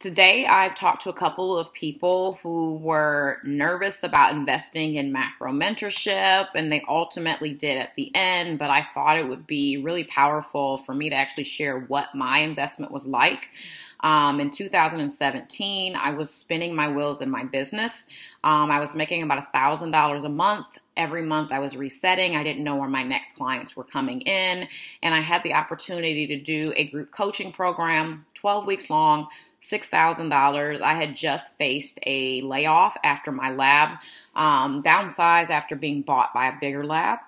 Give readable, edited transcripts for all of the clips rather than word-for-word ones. Today, I've talked to a couple of people who were nervous about investing in macro mentorship, and they ultimately did at the end, but I thought it would be really powerful for me to actually share what my investment was like. In 2017, I was spinning my wheels in my business. I was making about $1,000 a month. Every month I was resetting. I didn't know where my next clients were coming in, and I had the opportunity to do a group coaching program, 12 weeks long, $6,000. I had just faced a layoff after my lab downsized after being bought by a bigger lab.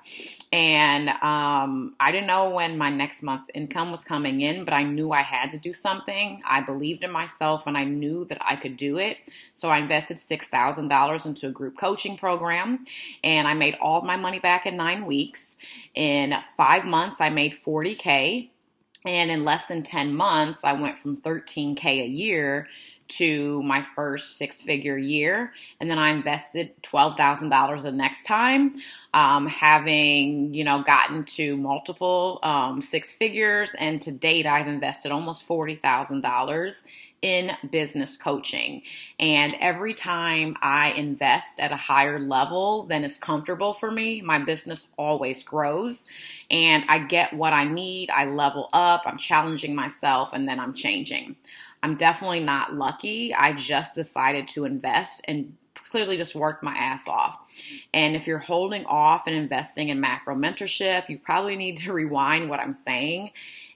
And I didn't know when my next month's income was coming in, but I knew I had to do something. I believed in myself and I knew that I could do it. So I invested $6,000 into a group coaching program, and I made all my money back in 9 weeks. In 5 months, I made $40K. And in less than 10 months, I went from $13K a year to my first six-figure year. And then I invested $12,000 the next time, having, gotten to multiple six figures. And to date, I've invested almost $40,000 in business coaching. And every time I invest at a higher level than is comfortable for me, my business always grows and I get what I need. I level up, I'm challenging myself, and then I'm changing. I'm definitely not lucky. I just decided to invest and clearly just worked my ass off. And if you're holding off and investing in macro mentorship, you probably need to rewind what I'm saying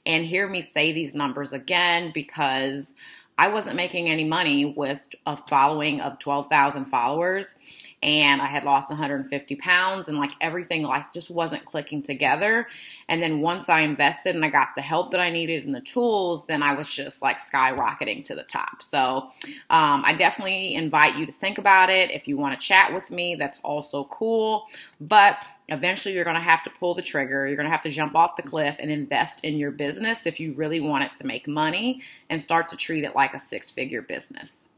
and hear me say these numbers again, because I wasn't making any money with a following of 12,000 followers, and I had lost 150 pounds and everything just wasn't clicking together. And then once I invested and I got the help that I needed and the tools, then I was just skyrocketing to the top. So I definitely invite you to think about it. If you want to chat with me, that's also cool. But eventually you're going to have to pull the trigger. You're going to have to jump off the cliff and invest in your business if you really want it to make money and start to treat it like a six-figure business.